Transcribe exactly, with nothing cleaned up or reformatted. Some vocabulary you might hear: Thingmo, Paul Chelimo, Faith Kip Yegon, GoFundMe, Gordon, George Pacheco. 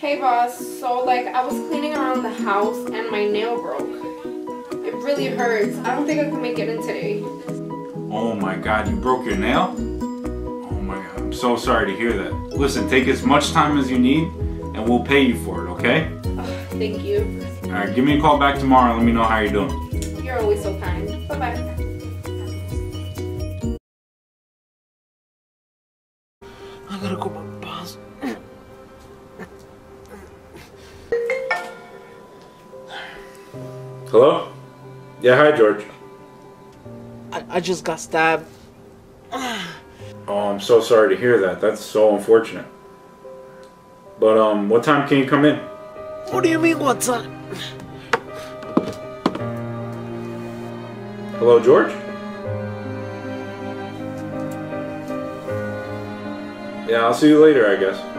Hey boss, so like I was cleaning around the house and my nail broke. It really hurts. I don't think I can make it in today. Oh my god, you broke your nail? Oh my god, I'm so sorry to hear that. Listen, take as much time as you need and we'll pay you for it, okay? Oh, thank you. Alright, give me a call back tomorrow and let me know how you're doing. You're always so kind. Bye-bye. I gotta go, my boss. Hello? Yeah, hi, George. I, I just got stabbed. Oh, I'm so sorry to hear that. That's so unfortunate. But, um, what time can you come in? What do you mean, what time? Hello, George? Yeah, I'll see you later, I guess.